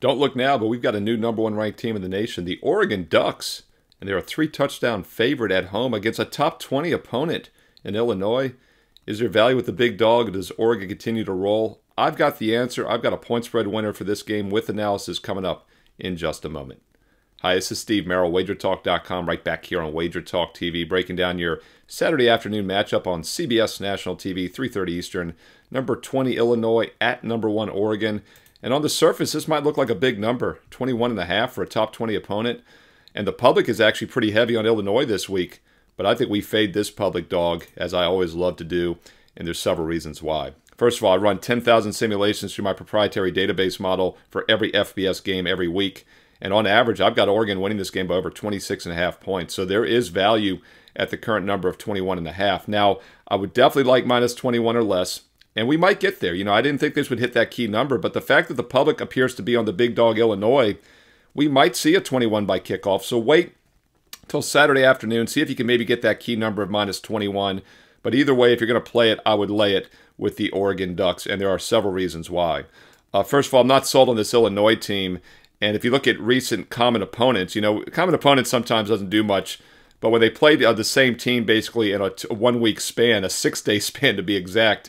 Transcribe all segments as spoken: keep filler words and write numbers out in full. Don't look now, but we've got a new number one ranked team in the nation, the Oregon Ducks. And they're a three-touchdown favorite at home against a top twenty opponent in Illinois. Is there value with the big dog? Does Oregon continue to roll? I've got the answer. I've got a point spread winner for this game with analysis coming up in just a moment. Hi, this is Steve Merrill, wager talk dot com, right back here on WagerTalk T V, breaking down your Saturday afternoon matchup on C B S National T V, three thirty Eastern, number twenty Illinois at number one Oregon. And on the surface, this might look like a big number, twenty-one and a half for a top twenty opponent. And the public is actually pretty heavy on Illinois this week, but I think we fade this public dog, as I always love to do, and there's several reasons why. First of all, I run ten thousand simulations through my proprietary database model for every F B S game every week. And on average, I've got Oregon winning this game by over twenty-six and a half points. So there is value at the current number of twenty-one and a half. Now, I would definitely like minus twenty-one or less, and we might get there. You know, I didn't think this would hit that key number, but the fact that the public appears to be on the big dog Illinois, we might see a twenty-one by kickoff. So wait till Saturday afternoon, see if you can maybe get that key number of minus twenty-one. But either way, if you're going to play it, I would lay it with the Oregon Ducks, and there are several reasons why. Uh, first of all, I'm not sold on this Illinois team. And if you look at recent common opponents, you know, common opponents sometimes doesn't do much, but when they played the, uh, the same team basically in a t one-week span, a six-day span to be exact,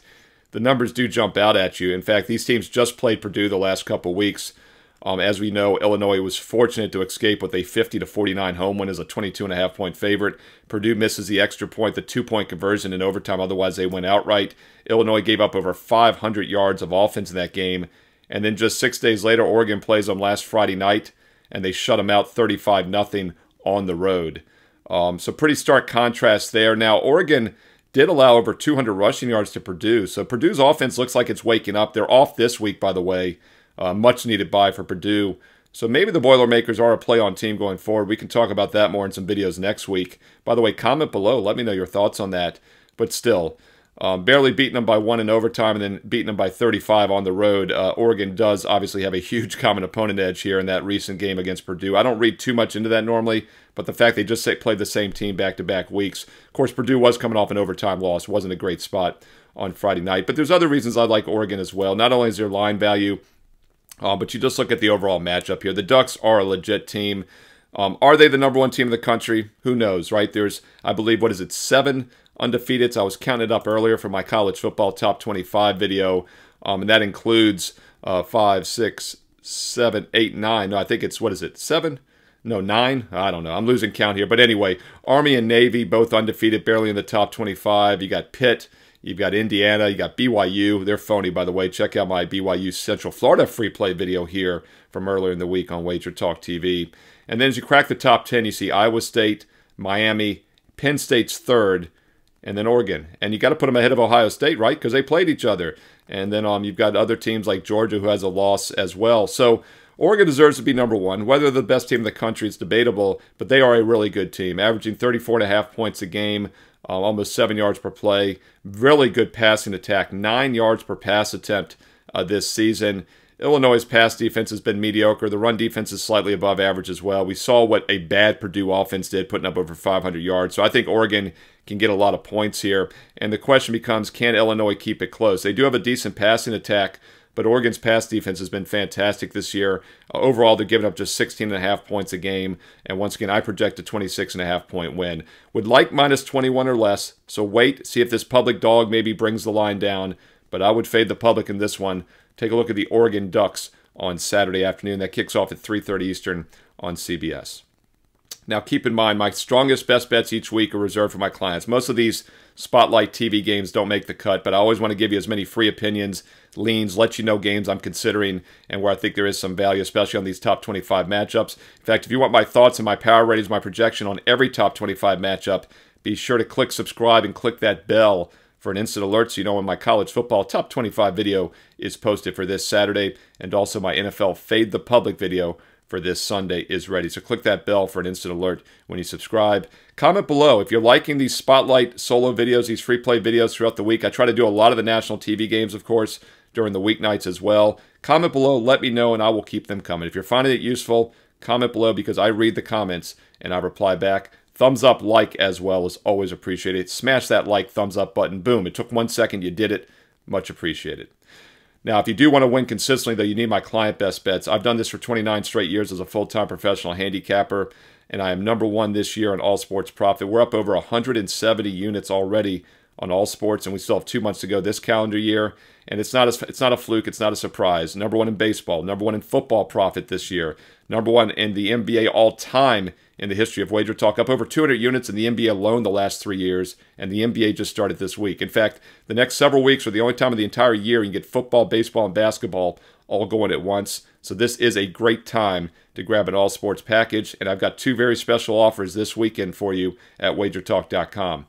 the numbers do jump out at you. In fact, these teams just played Purdue the last couple weeks. Um, as we know, Illinois was fortunate to escape with a fifty to forty-nine home win as a twenty-two and a half point favorite. Purdue misses the extra point, the two-point conversion in overtime. Otherwise, they went outright. Illinois gave up over five hundred yards of offense in that game. And then just six days later, Oregon plays them last Friday night, and they shut them out thirty-five nothing on the road. Um, so pretty stark contrast there. Now, Oregon did allow over two hundred rushing yards to Purdue, so Purdue's offense looks like it's waking up. They're off this week, by the way, uh, much-needed bye for Purdue. So maybe the Boilermakers are a play-on team going forward. We can talk about that more in some videos next week. By the way, comment below. Let me know your thoughts on that. But still, Um, barely beating them by one in overtime and then beating them by thirty-five on the road. Uh, Oregon does obviously have a huge common opponent edge here in that recent game against Purdue. I don't read too much into that normally, but the fact they just say, played the same team back-to-back weeks. Of course, Purdue was coming off an overtime loss. Wasn't a great spot on Friday night. But there's other reasons I like Oregon as well. Not only is their line value, uh, but you just look at the overall matchup here. The Ducks are a legit team. Um, are they the number one team in the country? Who knows, right? There's, I believe, what is it, seven undefeateds. I was counting it up earlier for my college football top twenty-five video, um, and that includes uh, five, six, seven, eight, nine. No, I think it's, what is it, seven? No, nine? I don't know. I'm losing count here. But anyway, Army and Navy, both undefeated, barely in the top twenty-five. You got Pitt. You've got Indiana, you got B Y U. They're phony, by the way. Check out my B Y U Central Florida free play video here from earlier in the week on Wager Talk T V. And then as you crack the top ten, you see Iowa State, Miami, Penn State's third, and then Oregon. And you got to put them ahead of Ohio State, right? Because they played each other. And then um, you've got other teams like Georgia who has a loss as well. So Oregon deserves to be number one. Whether they're the best team in the country is debatable, but they are a really good team, averaging thirty-four and a half points a game. Uh, almost seven yards per play. Really good passing attack. Nine yards per pass attempt uh, this season. Illinois' pass defense has been mediocre. The run defense is slightly above average as well. We saw what a bad Purdue offense did, putting up over five hundred yards. So I think Oregon can get a lot of points here. And the question becomes, can Illinois keep it close? They do have a decent passing attack, but Oregon's pass defense has been fantastic this year. Uh, overall, they're giving up just sixteen and a half points a game. And once again, I project a twenty-six and a half point win. Would like minus twenty-one or less, so wait, see if this public dog maybe brings the line down. But I would fade the public in this one. Take a look at the Oregon Ducks on Saturday afternoon. That kicks off at three thirty Eastern on C B S. Now, keep in mind, my strongest best bets each week are reserved for my clients. Most of these Spotlight T V games don't make the cut, but I always want to give you as many free opinions, leans, let you know games I'm considering and where I think there is some value, especially on these top twenty-five matchups. In fact, if you want my thoughts and my power ratings, my projection on every top twenty-five matchup, be sure to click subscribe and click that bell for an instant alert so you know when my college football top twenty-five video is posted for this Saturday, and also my N F L Fade the Public video for this Sunday is ready. So click that bell for an instant alert when you subscribe. Comment below if you're liking these Spotlight solo videos, these free play videos throughout the week. I try to do a lot of the national T V games, of course, during the weeknights as well. Comment below, let me know, and I will keep them coming. If you're finding it useful, comment below because I read the comments and I reply back. Thumbs up, like as well is always appreciated. Smash that like, thumbs up button. Boom, it took one second, you did it. Much appreciated. Now, if you do want to win consistently, though, you need my client best bets. I've done this for twenty-nine straight years as a full-time professional handicapper, and I am number one this year in all sports profit. We're up over one hundred seventy units already on all sports, and we still have two months to go this calendar year. And it's not a, it's not a fluke. It's not a surprise. Number one in baseball. Number one in football profit this year. Number one in the N B A all-time in the history of Wager Talk. Up over two hundred units in the N B A alone the last three years, and the N B A just started this week. In fact, the next several weeks are the only time of the entire year you can get football, baseball, and basketball all going at once. So this is a great time to grab an all-sports package, and I've got two very special offers this weekend for you at wager talk dot com.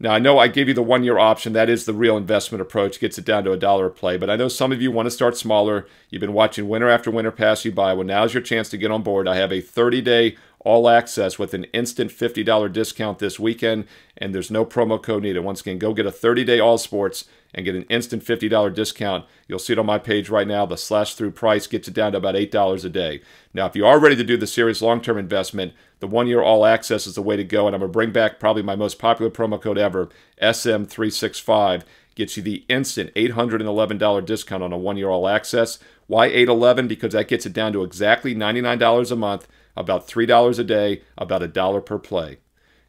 Now, I know I gave you the one-year option. That is the real investment approach. Gets it down to a dollar a play. But I know some of you want to start smaller. You've been watching winter after winter pass you by. Well, now's your chance to get on board. I have a thirty day all-access with an instant fifty dollar discount this weekend, and there's no promo code needed. Once again, go get a thirty day all-sports and get an instant fifty dollar discount. You'll see it on my page right now. The slash-through price gets it down to about eight dollars a day. Now, if you are ready to do the serious long-term investment, the one-year all-access is the way to go, and I'm going to bring back probably my most popular promo code ever, S M three sixty-five. Gets you the instant eight hundred eleven dollar discount on a one-year all-access. Why eight eleven? Because that gets it down to exactly ninety-nine dollars a month, about three dollars a day, about a dollar per play.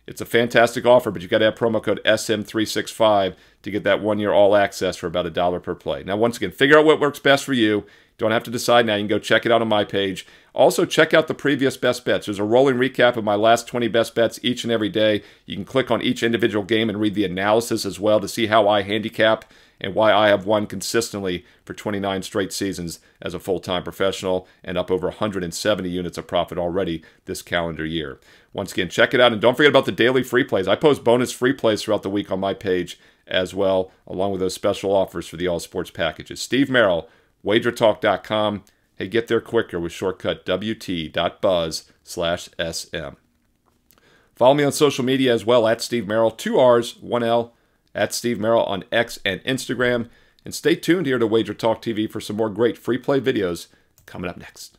It's a fantastic offer, but you've got to have promo code S M three sixty-five to get that one-year all-access for about a dollar per play. Now, once again, figure out what works best for you. Don't have to decide now. You can go check it out on my page. Also, check out the previous best bets. There's a rolling recap of my last twenty best bets each and every day. You can click on each individual game and read the analysis as well to see how I handicap and why I have won consistently for twenty-nine straight seasons as a full-time professional and up over one hundred seventy units of profit already this calendar year. Once again, check it out. And don't forget about the daily free plays. I post bonus free plays throughout the week on my page as well, along with those special offers for the all-sports packages. Steve Merrill, wager talk dot com. Hey, get there quicker with shortcut w t dot buzz slash s m. Follow me on social media as well, at Steve Merrill, two R's, one L, at Steve Merrill on X and Instagram. And stay tuned here to Wager Talk T V for some more great free play videos coming up next.